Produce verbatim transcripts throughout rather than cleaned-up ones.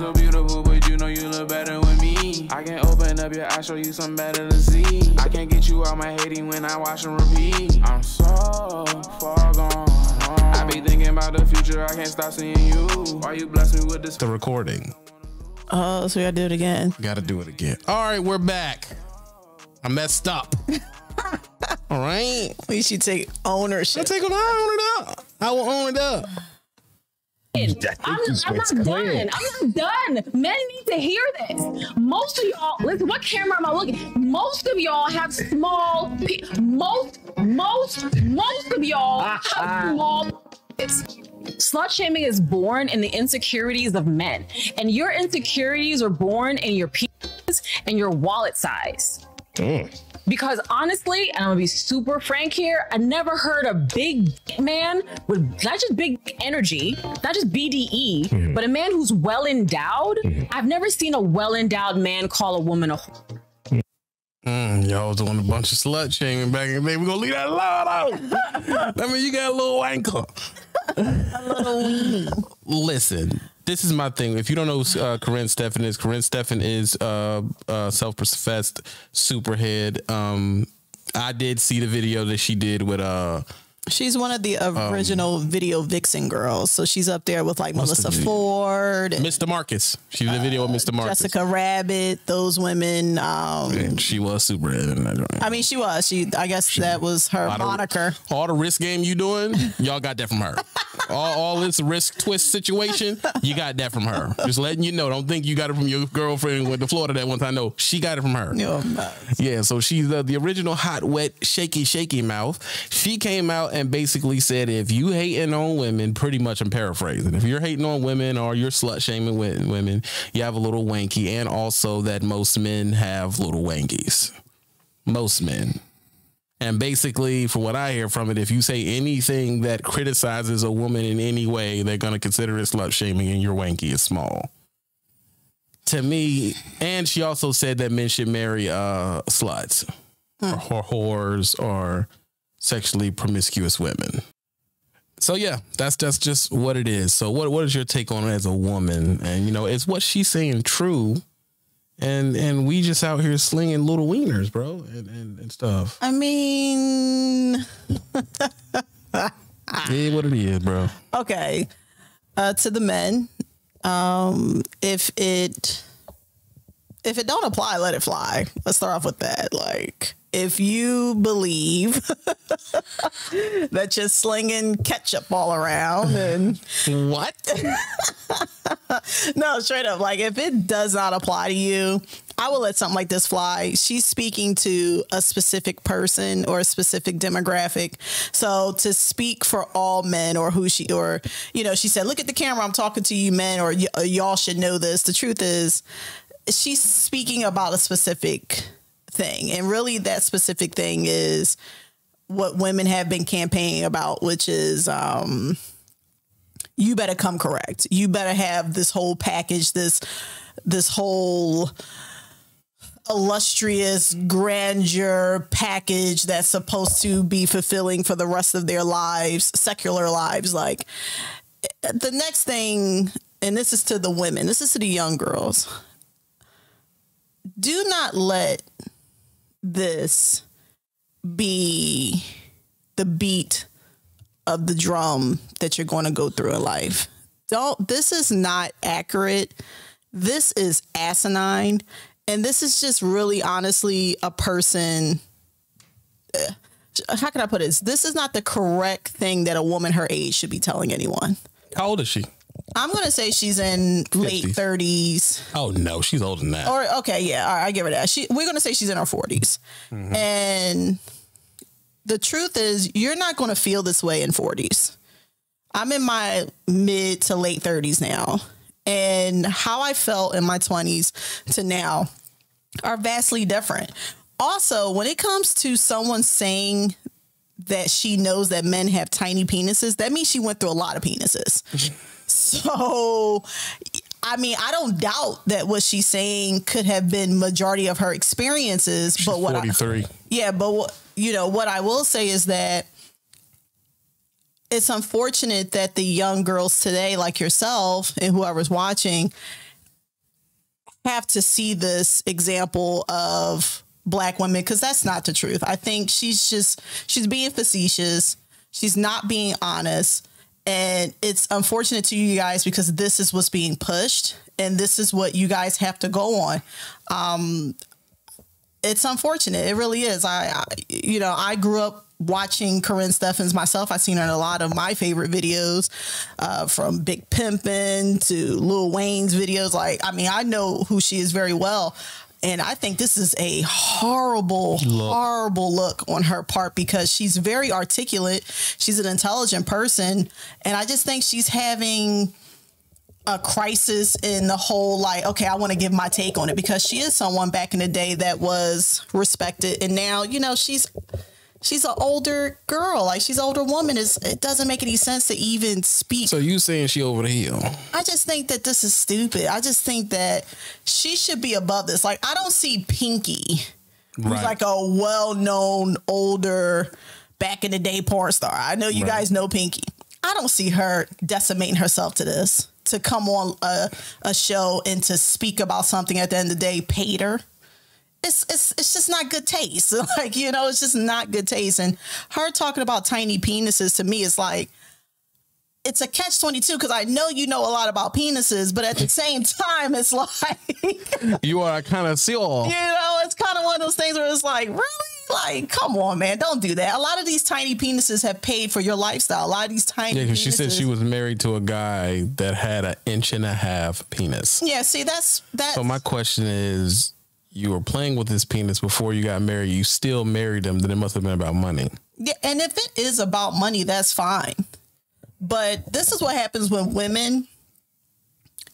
so beautiful, but you know you look better with me. I can open up your eyes, show you something better to see. I can't get you out my hating when I watch and repeat. I'm so far gone. I be thinking about the future, I can't stop seeing you. Why you bless me with this? The recording. Oh, so we gotta do it again. Gotta do it again. All right, we're back. I messed up. All right. At least you take ownership. I take on. I own it up. I will own it up. I'm, I'm not done. I'm not done. Men need to hear this. Most of y'all, listen, what camera am I looking? Most of y'all have small, most, most, most of y'all have small. Slut shaming is born in the insecurities of men. And your insecurities are born in your penis and your wallet size. Mm. Because honestly, and I'm gonna be super frank here, I never heard a big man with not just big energy, not just B D E, mm-hmm. but a man who's well endowed. Mm-hmm. I've never seen a well endowed man call a woman a whore. Mm, y'all doing a bunch of slut shaming back in the day. We're gonna leave that loud out. I mean, you got a little ankle. A little weenie. Listen. This is my thing. If you don't know who uh, Karrine Steffans is, Karrine Steffans is uh, uh, self-professed superhead. Um, I did see the video that she did with... Uh, she's one of the original um, video vixen girls. So she's up there with like Melissa Ford. And, Mister Marcus. She did a video uh, with Mister Marcus. Jessica Rabbit, those women. Um, and she was superhead in that. I mean, she was. She. I guess she, that was her moniker. Of, all the risk game you doing, y'all got that from her. All, all this risk twist situation, you got that from her. Just letting you know. Don't think you got it from your girlfriend who went to Florida that one time. No, she got it from her. No, yeah, so she's uh, the original hot, wet, shaky, shaky mouth. She came out and basically said, if you hating on women, pretty much I'm paraphrasing. If you're hating on women or you're slut shaming women, you have a little wanky, and also that most men have little wankies. Most men. And basically, from what I hear from it, if you say anything that criticizes a woman in any way, they're going to consider it slut shaming, and your wanky is small. To me, and she also said that men should marry uh, sluts hmm. or whores or sexually promiscuous women. So, yeah, that's that's just what it is. So what what is your take on it as a woman? And, you know, it's what she's saying true. And and we just out here slinging little wieners, bro, and, and, and stuff. I mean, yeah, what it is, bro. Okay, uh, to the men, um, if it if it don't apply, let it fly. Let's start off with that. Like, if you believe that you're slinging ketchup all around and what? No, straight up. Like, if it does not apply to you, I will let something like this fly. She's speaking to a specific person or a specific demographic. So to speak for all men or who she or, you know, she said, look at the camera. I'm talking to you men, or y'all should know this. The truth is she's speaking about a specific thing. And really that specific thing is what women have been campaigning about, which is, um, you better come correct. You better have this whole package, this this whole illustrious grandeur package that's supposed to be fulfilling for the rest of their lives, secular lives. Like, the next thing, and this is to the women, this is to the young girls. Do not let this be the beat of the drum that you're going to go through in life. Don't, this is not accurate. This is asinine. And this is just really honestly a person. How can I put this? This is not the correct thing that a woman her age should be telling anyone. How old is she? I'm going to say she's in late thirties. Oh, no, she's older than that. Or, okay, yeah, all right, I give her that. She, we're going to say she's in her forties. Mm-hmm. And the truth is you're not going to feel this way in forties. I'm in my mid to late thirties now. And how I felt in my twenties to now are vastly different. Also, when it comes to someone saying that she knows that men have tiny penises, that means she went through a lot of penises. So, I mean, I don't doubt that what she's saying could have been majority of her experiences. She's but what forty-three. I, yeah, but what, you know, what I will say is that it's unfortunate that the young girls today, like yourself and whoever's watching, have to see this example of black women, because that's not the truth. I think she's just she's being facetious. She's not being honest. And it's unfortunate to you guys, because this is what's being pushed and this is what you guys have to go on. Um, it's unfortunate. It really is. I, I you know, I grew up watching Karrine Steffans myself. I've seen her in a lot of my favorite videos, uh, from Big Pimpin' to Lil Wayne's videos. Like, I mean, I know who she is very well. And I think this is a horrible, look. horrible look on her part, because she's very articulate. She's an intelligent person. And I just think she's having a crisis in the whole, like, okay, I want to give my take on it, because she is someone back in the day that was respected. And now, you know, she's she's an older girl. Like, she's an older woman. It's, it doesn't make any sense to even speak. So you saying she over the hill? I just think that this is stupid. I just think that she should be above this. Like, I don't see Pinky, who's right. like a well-known, older, back-in-the-day porn star. I know you right. guys know Pinky. I don't see her decimating herself to this, to come on a, a show and to speak about something at the end of the day paid her. It's, it's, it's just not good taste. Like, you know, it's just not good taste. And her talking about tiny penises, to me, is like, it's a catch twenty-two, because I know you know a lot about penises, but at the same time, it's like... you are kind of sure. You know, it's kind of one of those things where it's like, really? Like, come on, man, don't do that. A lot of these tiny penises have paid for your lifestyle. A lot of these tiny yeah, 'cause penises... she said she was married to a guy that had an inch and a half penis. Yeah, see, that's... that's... So my question is... you were playing with his penis before you got married. You still married him. Then it must have been about money. Yeah, and if it is about money, that's fine. But this is what happens when women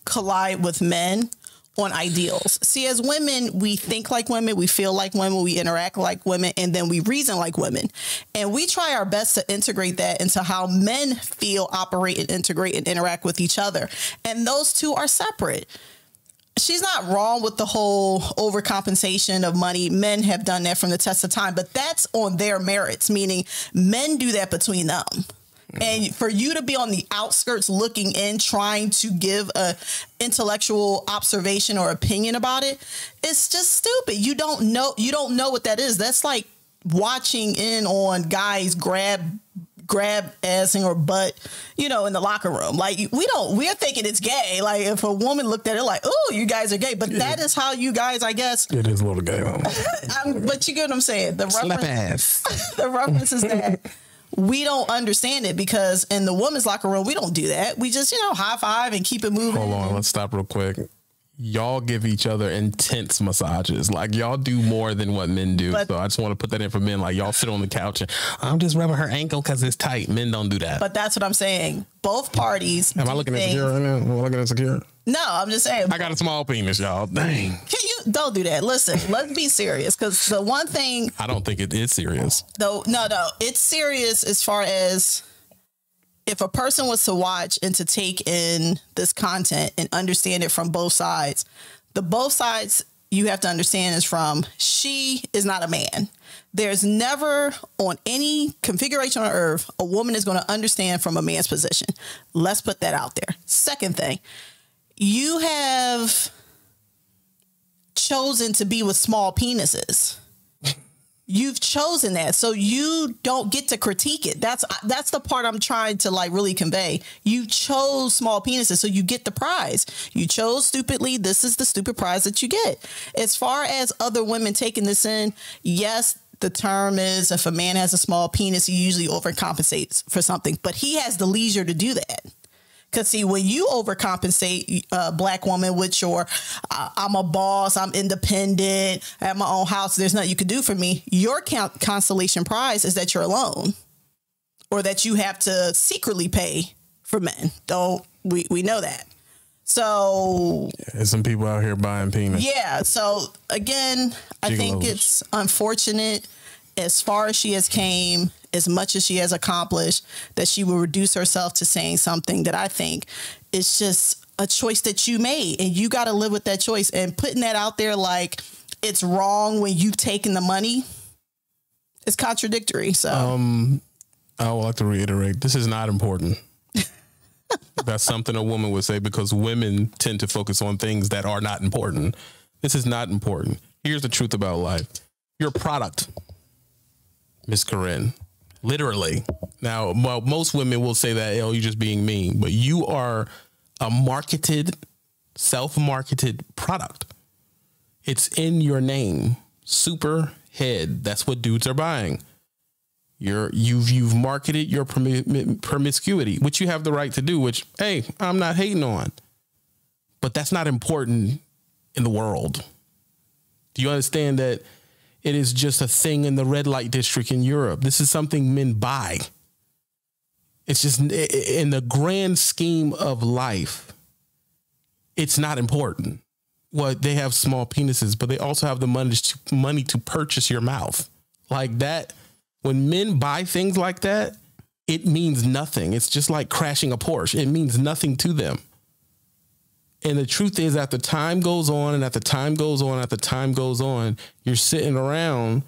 collide with men on ideals. See, as women, we think like women. We feel like women. We interact like women. And then we reason like women. And we try our best to integrate that into how men feel, operate, and integrate and interact with each other. And those two are separate. She's not wrong with the whole overcompensation of money. Men have done that from the test of time, but that's on their merits, meaning men do that between them. Mm. And for you to be on the outskirts looking in, trying to give a intellectual observation or opinion about it, it's just stupid. You don't know. You don't know what that is. That's like watching in on guys grab grab assing or butt, you know, in the locker room. Like, we don't, we're thinking it's gay. Like, if a woman looked at it like, oh, you guys are gay, but yeah. that is how you guys, I guess. It is a little gay. But you get what I'm saying. The Slap reference, ass. The reference is that we don't understand it, because in the women's locker room, we don't do that. We just, you know, high five and keep it moving. Hold on. Let's stop real quick. Y'all give each other intense massages. Like, y'all do more than what men do. But, so I just want to put that in for men. Like, y'all sit on the couch and I'm just rubbing her ankle because it's tight. Men don't do that. But that's what I'm saying. Both parties. Am I looking things. insecure right now? Am I looking insecure? No, I'm just saying. I got a small penis, y'all. Dang. Can you? Don't do that. Listen, let's be serious, because the one thing. I don't think it is serious. Though, no, no. It's serious as far as. If a person was to watch and to take in this content and understand it from both sides, the both sides you have to understand is from she is not a man. There's never on any configuration on earth a woman is going to understand from a man's position. Let's put that out there. Second thing, you have chosen to be with small penises. You've chosen that, so you don't get to critique it. That's that's the part I'm trying to, like, really convey. You chose small penises, so you get the prize. You chose stupidly. This is the stupid prize that you get. As far as other women taking this in, yes, the term is if a man has a small penis, he usually overcompensates for something, but he has the leisure to do that. Because, see, when you overcompensate a black woman with your, uh, I'm a boss, I'm independent, I have my own house, there's nothing you could do for me. Your count consolation prize is that you're alone, or that you have to secretly pay for men. Don't we, we know that. So yeah, there's some people out here buying penis. Yeah. So, again, I Gigolos. think it's unfortunate as far as she has came. As much as she has accomplished, that she will reduce herself to saying something that I think is just a choice that you made, and you got to live with that choice. And putting that out there like it's wrong when you've taken the money is contradictory. So um, I would like to reiterate, this is not important. That's something a woman would say, because women tend to focus on things that are not important. This is not important. Here's the truth about life. Your product, Miss Karrine, literally. Now, well, most women will say that, oh, you're just being mean, but you are a marketed, self-marketed product. It's in your name, super head. That's what dudes are buying. You're, you've, you've marketed your promi promiscuity, which you have the right to do, which, hey, I'm not hating on, but that's not important in the world. Do you understand that it is just a thing in the red light district in Europe? This is something men buy. It's just in the grand scheme of life, it's not important. Well, they have small penises, but they also have the money to, money to purchase your mouth like that. When men buy things like that, it means nothing. It's just like crashing a Porsche. It means nothing to them. And the truth is, after time goes on and after time goes on, after time goes on, you're sitting around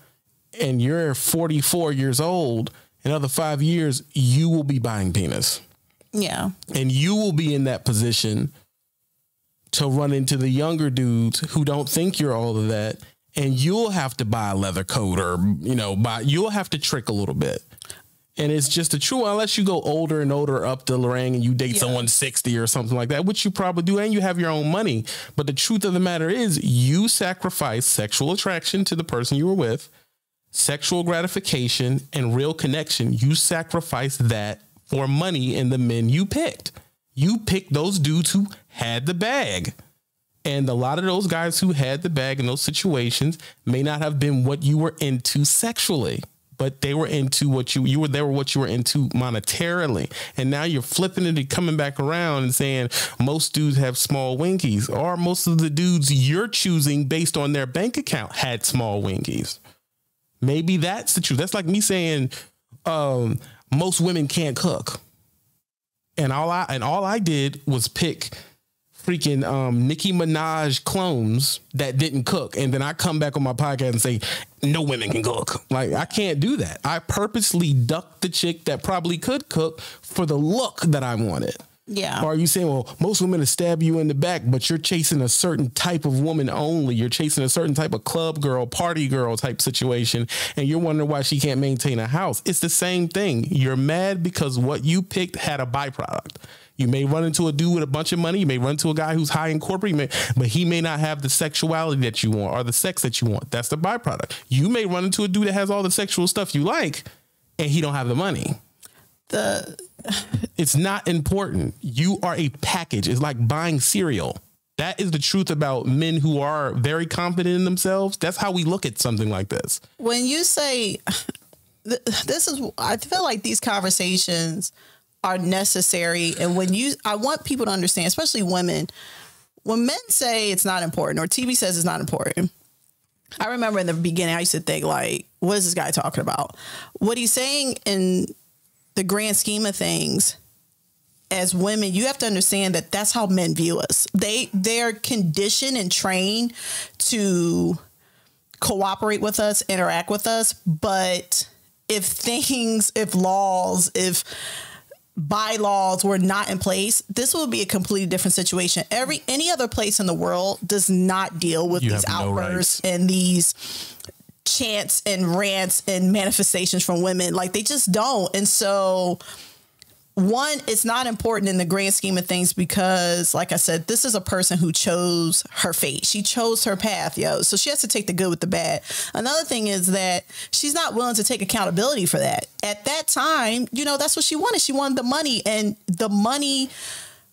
and you're forty-four years old. Another five years, you will be buying penis. Yeah. And you will be in that position to run into the younger dudes who don't think you're all of that. And you'll have to buy a leather coat, or, you know, buy, you'll have to trick a little bit. And it's just the truth, unless you go older and older up the ring and you date yeah. someone sixty or something like that, which you probably do. And you have your own money. But the truth of the matter is, you sacrifice sexual attraction to the person you were with, sexual gratification and real connection. You sacrifice that for money and the men you picked. You picked those dudes who had the bag. And a lot of those guys who had the bag in those situations may not have been what you were into sexually, but they were into what you, you were, they were what you were into monetarily. And now you're flipping it and coming back around and saying most dudes have small winkies, or most of the dudes you're choosing based on their bank account had small winkies. Maybe that's the truth. That's like me saying um, most women can't cook. And all I and all I did was pick freaking um, Nicki Minaj clones that didn't cook. And then I come back on my podcast and say, no women can cook. Like, I can't do that. I purposely ducked the chick that probably could cook for the look that I wanted. Yeah. Or are you saying, well, most women will stab you in the back, but you're chasing a certain type of woman only. You're chasing a certain type of club girl, party girl type situation. And you're wondering why she can't maintain a house. It's the same thing. You're mad because what you picked had a byproduct. You may run into a dude with a bunch of money. You may run into a guy who's high in corporate, may, but he may not have the sexuality that you want or the sex that you want. That's the byproduct. You may run into a dude that has all the sexual stuff you like and he don't have the money. The... It's not important. You are a package. It's like buying cereal. That is the truth about men who are very confident in themselves. That's how we look at something like this. When you say this is, I feel like these conversations are necessary. And when you, I want people to understand, especially women, when men say it's not important or T V says it's not important. I remember in the beginning, I used to think like, what is this guy talking about? What he's saying in the grand scheme of things, as women, you have to understand that that's how men view us. They, they're conditioned and trained to cooperate with us, interact with us. But if things, if laws, if bylaws were not in place, this would be a completely different situation. Every, any other place in the world does not deal with you these outbursts no and these chants and rants and manifestations from women. Like, they just don't. And so, one, it's not important in the grand scheme of things, because like I said, this is a person who chose her fate. She chose her path, yo. So she has to take the good with the bad. Another thing is that she's not willing to take accountability for that. At that time, you know, that's what she wanted. She wanted the money, and the money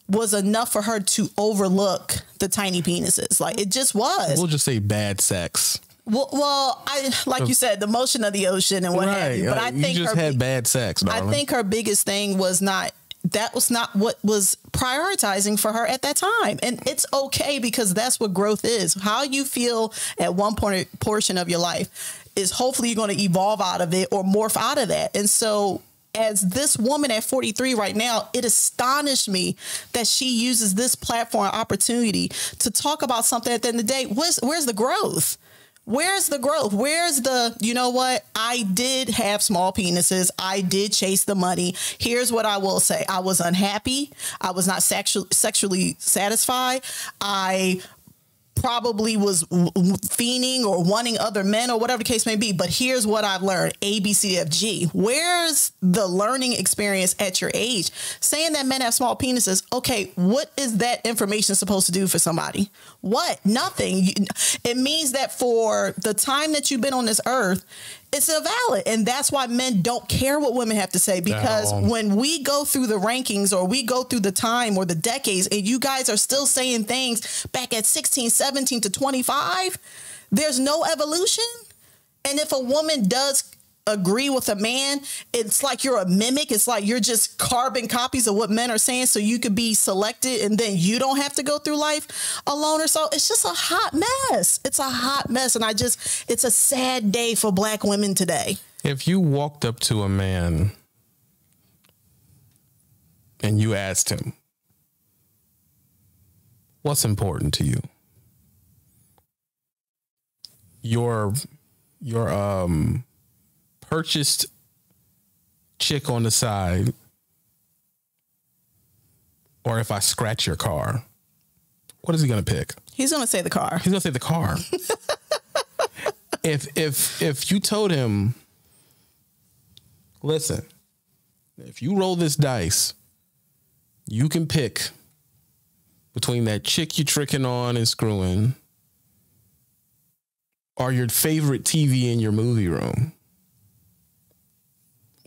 was enough for her to overlook the tiny penises. Like, it just was. We'll just say bad sex. Well, well, I like you said, the motion of the ocean and what right. have you. But I you think just her had bad sex. Darling. I think her biggest thing was not that was not what was prioritizing for her at that time, and it's okay, because that's what growth is. How you feel at one point portion of your life is hopefully you're going to evolve out of it or morph out of that. And so, as this woman at forty-three right now, it astonished me that she uses this platform opportunity to talk about something. At the end of the day, where's, where's the growth? Where's the growth? Where's the, you know what? I did have small penises. I did chase the money. Here's what I will say. I was unhappy. I was not sexu- sexually satisfied. I probably was fiending or wanting other men or whatever the case may be. But here's what I've learned. A, B, C, F, G. Where's the learning experience at your age? Saying that men have small penises. Okay, what is that information supposed to do for somebody? What? Nothing. It means that for the time that you've been on this earth, it's invalid. And that's why men don't care what women have to say, because no. when we go through the rankings or we go through the time or the decades and you guys are still saying things back at sixteen, seventeen to twenty-five, there's no evolution. And if a woman does agree with a man, it's like you're a mimic. It's like you're just carbon copies of what men are saying, so you could be selected and then you don't have to go through life alone or so. It's just a hot mess. It's a hot mess. And I just, it's a sad day for black women today. If you walked up to a man and you asked him, what's important to you? Your, your, um, purchased chick on the side, or if I scratch your car, what is he going to pick? He's going to say the car. He's going to say the car. if, if, if you told him, listen, if you roll this dice, you can pick between that chick you're tricking on and screwing or your favorite T V in your movie room.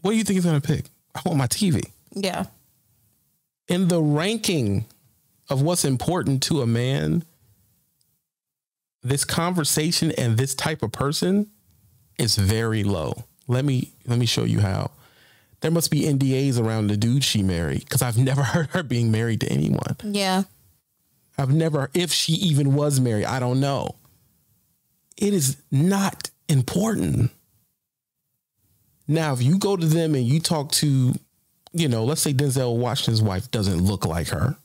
What do you think he's going to pick? I want my T V. Yeah. In the ranking of what's important to a man, this conversation and this type of person is very low. Let me let me show you how. There must be N D As around the dude she married, because I've never heard her being married to anyone. Yeah. I've never, if she even was married, I don't know. It is not important. Now, if you go to them and you talk to, you know, let's say Denzel Washington's wife doesn't look like her,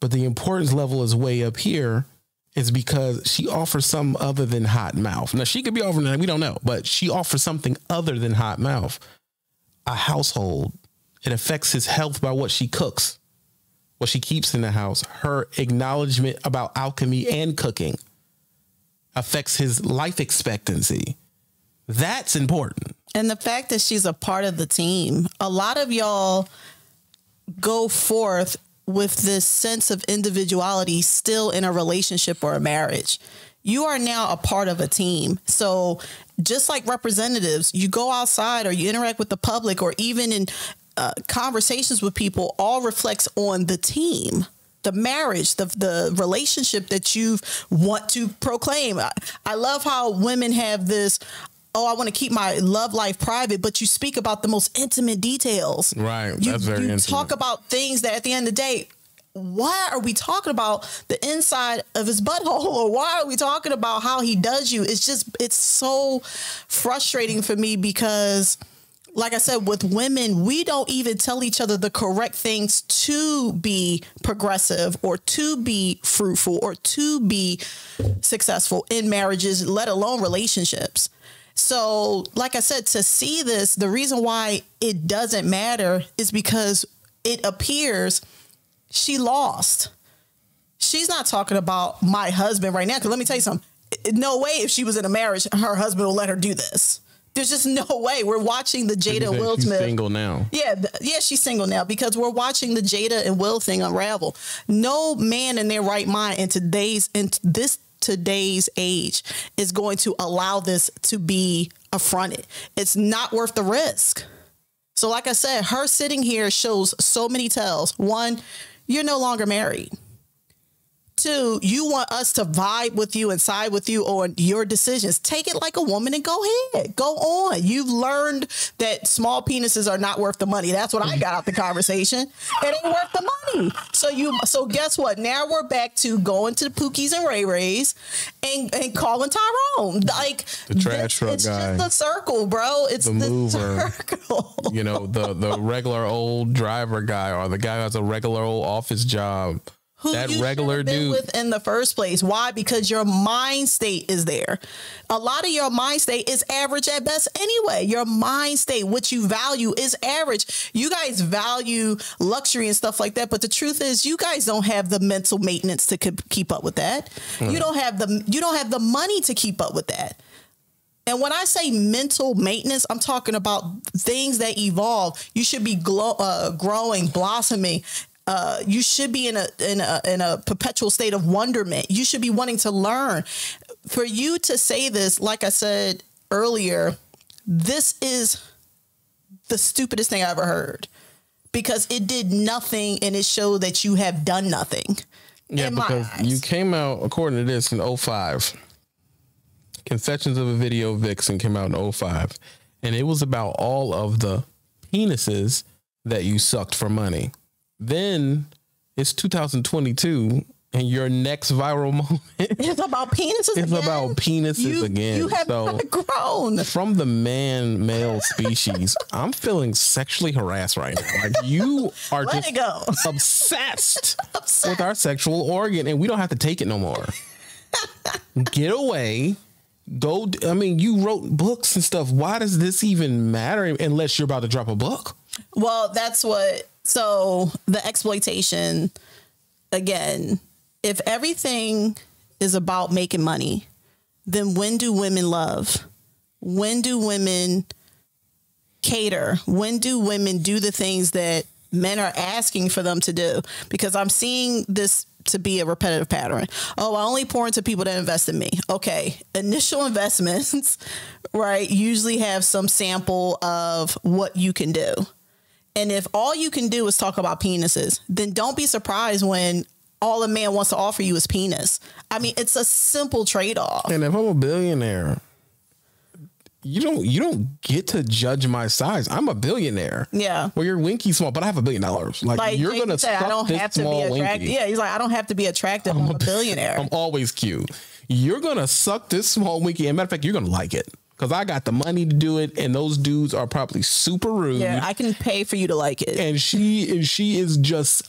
but the importance level is way up here, is because she offers something other than hot mouth. Now, she could be offering that, we don't know, but she offers something other than hot mouth. A household. It affects his health by what she cooks, what she keeps in the house. Her acknowledgement about alchemy and cooking affects his life expectancy. That's important. And the fact that she's a part of the team. A lot of y'all go forth with this sense of individuality still in a relationship or a marriage. You are now a part of a team. So just like representatives, you go outside or you interact with the public or even in uh, conversations with people, all reflects on the team. The marriage, the the relationship that you want to proclaim. I, I love how women have this, oh, I want to keep my love life private, but you speak about the most intimate details. Right. You, that's very you intimate. Talk about things that at the end of the day, why are we talking about the inside of his butthole? Or why are we talking about how he does you? It's just, it's so frustrating for me because, like I said, with women, we don't even tell each other the correct things to be progressive or to be fruitful or to be successful in marriages, let alone relationships. So, like I said, to see this, the reason why it doesn't matter is because it appears she lost. She's not talking about my husband right now. Because let me tell you something. No way if she was in a marriage, her husband will let her do this. There's just no way. We're watching the Jada and Will Smith. She's single now. Yeah, yeah, she's single now because we're watching the Jada and Will thing unravel. No man in their right mind in today's, in this today's age is going to allow this to be affronted. It's not worth the risk. So like I said, her sitting here shows so many tells. One, you're no longer married. Two, you want us to vibe with you and side with you on your decisions. Take it like a woman and go ahead. Go on. You've learned that small penises are not worth the money. That's what I got out the conversation. It ain't worth the money. So you. So guess what? Now we're back to going to the Pookies and Ray Rays and, and calling Tyrone. Like the trash truck it's guy. It's just the circle, bro. It's the, the mover. Circle. You know, the, the regular old driver guy or the guy who has a regular old office job. who that you regular have been dude with in the first place. Why? Because your mind state is there. A lot of your mind state is average at best anyway. Your mind state, what you value, is average. You guys value luxury and stuff like that, but the truth is you guys don't have the mental maintenance to keep up with that. Mm. You don't have the you don't have the money to keep up with that. And when I say mental maintenance, I'm talking about things that evolve. You should be glow, uh, growing, blossoming. Uh, you should be in a, in a, in a perpetual state of wonderment. You should be wanting to learn. For you to say this, like I said earlier, this is the stupidest thing I ever heard, because it did nothing and it showed that you have done nothing. Yeah, because you came out, according to this, in oh five. Confessions of a Video Vixen came out in oh five, and it was about all of the penises that you sucked for money. Then it's two thousand twenty-two, and your next viral moment it's about penises. It's again? about penises you, again. You have so not grown from the man male species. I'm feeling sexually harassed right now. Like, you are Let just go. obsessed, obsessed with our sexual organ, and we don't have to take it no more. Get away. Go. I mean, you wrote books and stuff. Why does this even matter unless you're about to drop a book? Well, that's what. So the exploitation, again, if everything is about making money, then when do women love? When do women cater? When do women do the things that men are asking for them to do? Because I'm seeing this to be a repetitive pattern. Oh, I only pour into people that invest in me. Okay. Initial investments, right, usually have some sample of what you can do. And if all you can do is talk about penises, then don't be surprised when all a man wants to offer you is penis. I mean, it's a simple trade-off. And if I'm a billionaire, you don't you don't get to judge my size. I'm a billionaire. Yeah. Well, you're winky small, but I have a billion dollars. Like, like you're gonna say, I don't have to be attractive. Yeah, he's like, I don't have to be attractive. I'm, I'm a billionaire. I'm always cute. You're gonna suck this small winky. And matter of fact, you're gonna like it. Because I got the money to do it, and those dudes are probably super rude. Yeah, I can pay for you to like it. And she she is just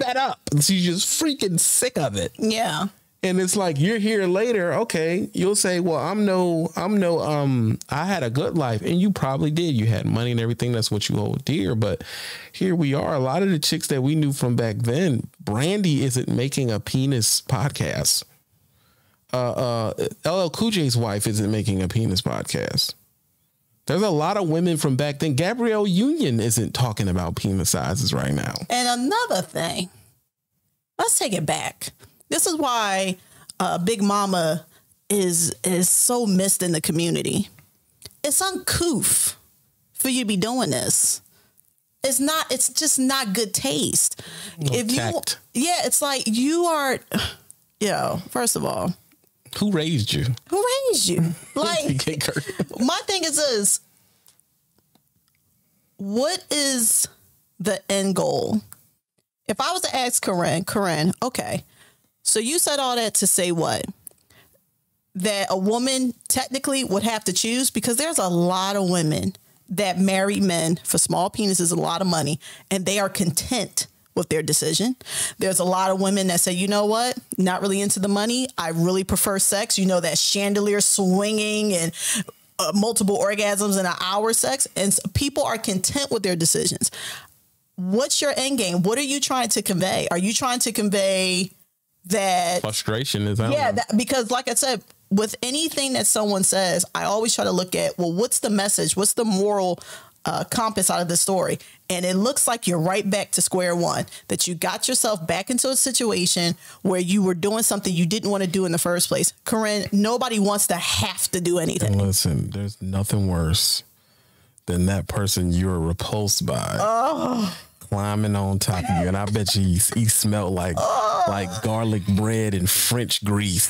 fed up. She's just freaking sick of it. Yeah. And it's like, you're here later. Okay, you'll say, well, I'm no, I'm no, um, I had a good life. And you probably did. You had money and everything. That's what you hold dear. But here we are. A lot of the chicks that we knew from back then, Brandy isn't making a penis podcast. Uh, uh, L L Cool J's wife isn't making a penis podcast. There's a lot of women from back then. Gabrielle Union isn't talking about penis sizes right now. And another thing, let's take it back. This is why uh, Big Mama is is so missed in the community. It's uncouth for you to be doing this. It's not. It's just not good taste. No if tact. you, yeah, it's like you are. Yo, first of all. Who raised you? Who raised you? Like, my thing is this. What is the end goal? If I was to ask Karrine, Karrine, okay, so you said all that to say what? That a woman technically would have to choose, because there's a lot of women that marry men for small penises, a lot of money, and they are content with their decision. There's a lot of women that say, you know what? Not really into the money. I really prefer sex. You know, that chandelier swinging and uh, multiple orgasms in an hour sex. And people are content with their decisions. What's your end game? What are you trying to convey? Are you trying to convey that frustration is out? Yeah, that, because like I said, with anything that someone says, I always try to look at, well, what's the message? What's the moral Uh, compass out of the story? And it looks like you're right back to square one, that you got yourself back into a situation where you were doing something you didn't want to do in the first place. Karrine, nobody wants to have to do anything. And listen, there's nothing worse than that person you're repulsed by oh. climbing on top of you, and I bet you he, he smelled like oh. like garlic bread and French grease.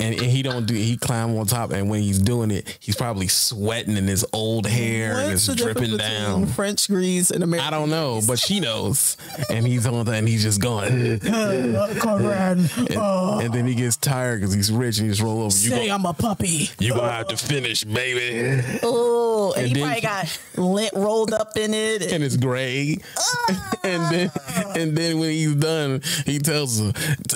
and, and he don't do he climb on top, and when he's doing it, he's probably sweating in his old hair. What's and it's dripping down. French grease and American. I don't know, grease. But she knows, and he's on the, and he's just going. Conrad, oh. and, and then he gets tired because he's rich, and he just roll over. You say go, I'm a puppy. You oh. gonna have to finish, baby. Oh, and, and he probably got lint rolled up in it, and, and it's gray. Oh. And then, and then when he's done, he tells her,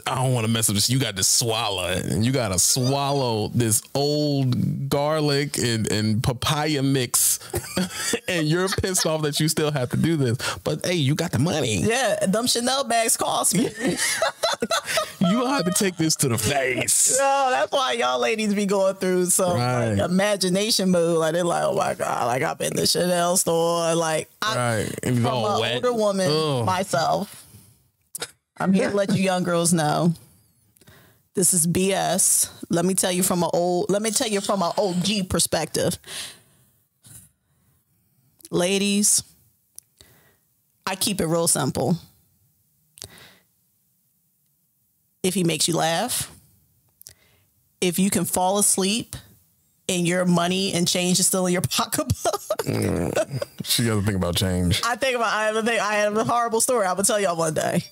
"I don't want to mess with this. You got to swallow it, and you got to swallow this old garlic and and papaya mix." And you're pissed off that you still have to do this, but hey, you got the money. Yeah, them Chanel bags cost me. You have to take this to the face. No, that's why y'all ladies be going through some right. like, imagination mode. Like they're like, oh my god, like I've been to Chanel store. Like I, right. from an older woman Ugh. myself, I'm here to let you young girls know this is B S. Let me tell you from an old. Let me tell you from an O G perspective. Ladies, I keep it real simple. If he makes you laugh, if you can fall asleep and your money and change is still in your pocketbook. Mm, she doesn't think about change. I think about I have a thing, I have a horrible story. I'm gonna tell y'all one day.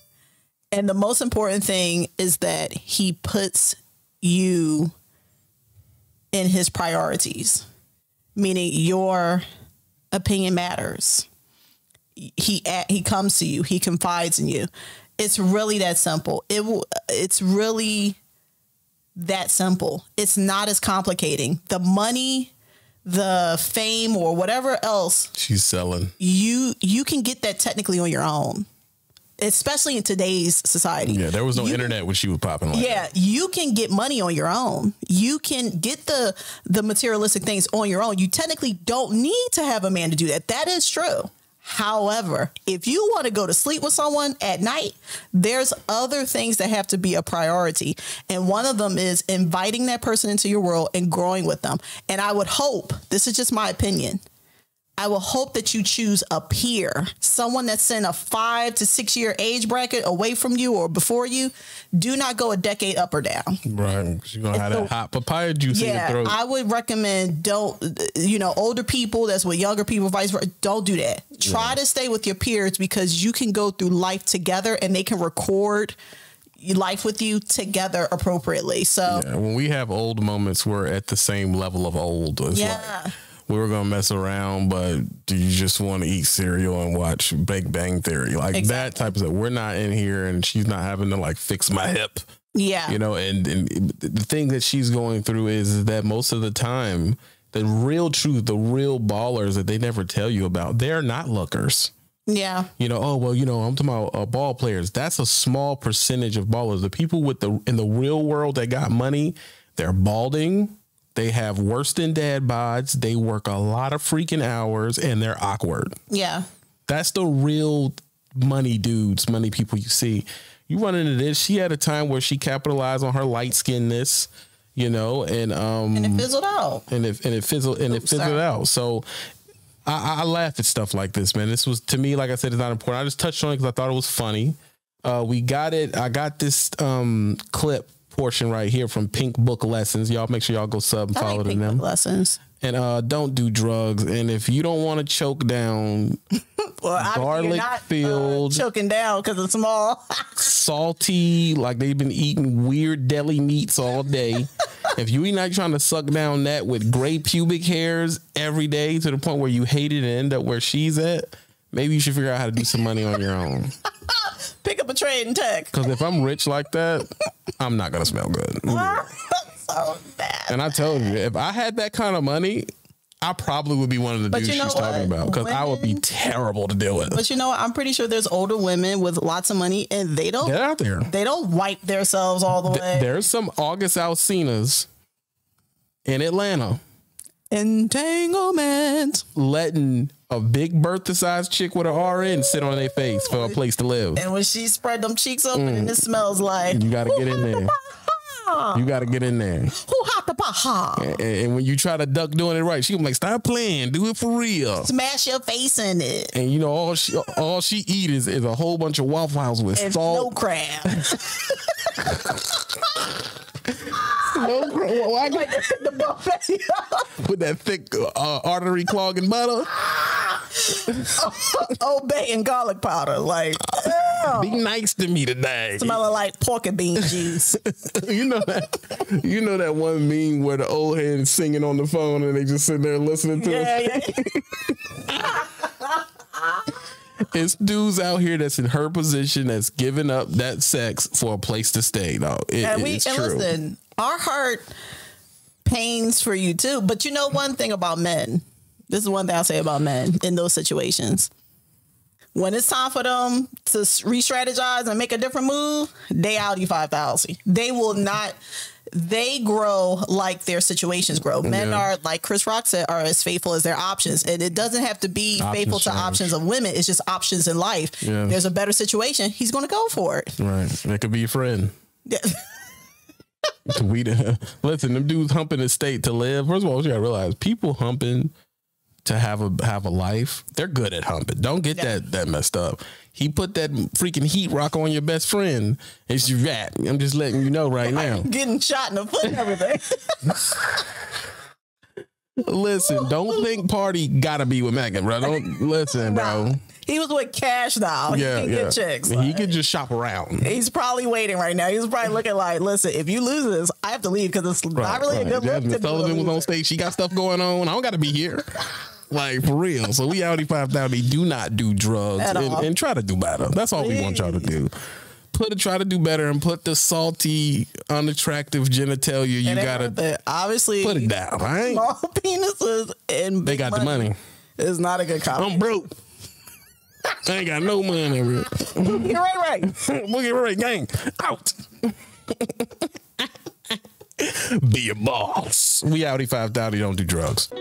And the most important thing is that he puts you in his priorities, meaning your opinion matters. He he comes to you. He confides in you. It's really that simple. It will. It's really that simple. It's not as complicating. The money, the fame, or whatever else she's selling. You you can get that technically on your own, especially in today's society. Yeah, there was no you, internet when she was popping like yeah, that. You can get money on your own. You can get the the materialistic things on your own. You technically don't need to have a man to do that. That is true. However, if you want to go to sleep with someone at night, there's other things that have to be a priority. And one of them is inviting that person into your world and growing with them. And I would hope, this is just my opinion, I will hope that you choose a peer, someone that's in a five to six year age bracket away from you or before you. Do not go a decade up or down. Right. You're going to have so, that hot papaya juice yeah, in your throat. I would recommend don't, you know, older people, that's what younger people, vice versa, don't do that. Yeah. Try to stay with your peers because you can go through life together and they can record life with you together appropriately. So yeah, when we have old moments, we're at the same level of old. It's yeah. Like, we were going to mess around, but do you just want to eat cereal and watch Big Bang Theory? Like exactly. that type of stuff. We're not in here and she's not having to like fix my hip. Yeah. You know, and, and the thing that she's going through is that most of the time, the real truth, the real ballers that they never tell you about, they're not lookers. Yeah. You know, oh, well, you know, I'm talking about uh, ball players. That's a small percentage of ballers. The people with the in the real world that got money, they're balding. They have worse than dad bods. They work a lot of freaking hours and they're awkward. Yeah. That's the real money dudes, money people you see. You run into this. She had a time where she capitalized on her light skinnedness, you know, and um and it fizzled out. And it and it fizzled and Oops, it fizzled sorry. out. So I, I laugh at stuff like this, man. This was to me, like I said, it's not important. I just touched on it because I thought it was funny. Uh we got it. I got this um clip. Portion right here from Pink Book Lessons. Y'all make sure y'all go sub and I follow like Pink them. Book Lessons. And uh, don't do drugs. And if you don't want to choke down well, garlic not, filled, uh, choking down because it's small, salty, like they've been eating weird deli meats all day. If you're not trying to suck down that with gray pubic hairs every day to the point where you hate it and end up where she's at, maybe you should figure out how to do some money on your own. Pick up a trade and tech. Because if I'm rich like that, I'm not going to smell good. So bad. And I tell you, if I had that kind of money, I probably would be one of the but dudes you know she's what? talking about. Because I would be terrible to deal with. But you know what? I'm pretty sure there's older women with lots of money and they don't. They're out there. They don't wipe themselves all the Th way. There's some August Alsinas in Atlanta. Entanglement. Letting a big Bertha-sized chick with an R N sit on their face for a place to live. And when she spread them cheeks open mm. and it smells like... You got to get in there. You got to get in there. Who hot the paha? And, and when you try to duck doing it right, she gonna be like, stop playing. Do it for real. Smash your face in it. And you know, all she all she eat is, is a whole bunch of Waffle House with and salt. No crab. Slow pro, why can't you hit the buffet up? Put that thick uh, artery clogging butter. Old bay and garlic powder. Like, ew. Be nice to me today. Smelling like pork and bean juice. You know that. You know that one meme where the old head is singing on the phone and they just sitting there listening to yeah, it. Yeah. It's dudes out here that's in her position that's giving up that sex for a place to stay. No, it, and we, it's and true. Listen, our heart pains for you too. But you know one thing about men. This is one thing I'll say about men in those situations. When it's time for them to re-strategize and make a different move, they Audi five thousand. They will not. They grow like their situations grow. Men yeah. are, like Chris Rock said, are as faithful as their options. And it doesn't have to be options faithful to change. Options of women. It's just options in life. Yeah. There's a better situation. He's going to go for it. Right. It could be your friend. Yeah. We, listen, them dudes humping the state to live. First of all, you got to realize people humping to have a have a life, they're good at humping. Don't get yeah. that that messed up. He put that freaking heat rock on your best friend. It's your rat. I'm just letting you know right now. I'm getting shot in the foot and everything. Listen, don't think Party gotta be with Megan, bro. Don't listen, bro. He was with Cash now. Yeah, he can yeah. get chicks. Like, he could just shop around. He's probably waiting right now. He was probably looking like, listen, if you lose this, I have to leave because it's right, not really right. a good Jasmine look. Sullivan was on stage. She got stuff going on. I don't gotta be here. Like, for real. So we Audi five thousand. They do not do drugs and, and try to do better. That's all Please. we want y'all to do. Put a, try to do better and put the salty, unattractive genitalia. You got to obviously put it down, right? Small penises and they got money. the money. It's not a good comedy. I'm broke. I ain't got no money. Boogie right, right. Boogie right, gang. Out. Be a boss. We Audi five thousand. Don't do drugs.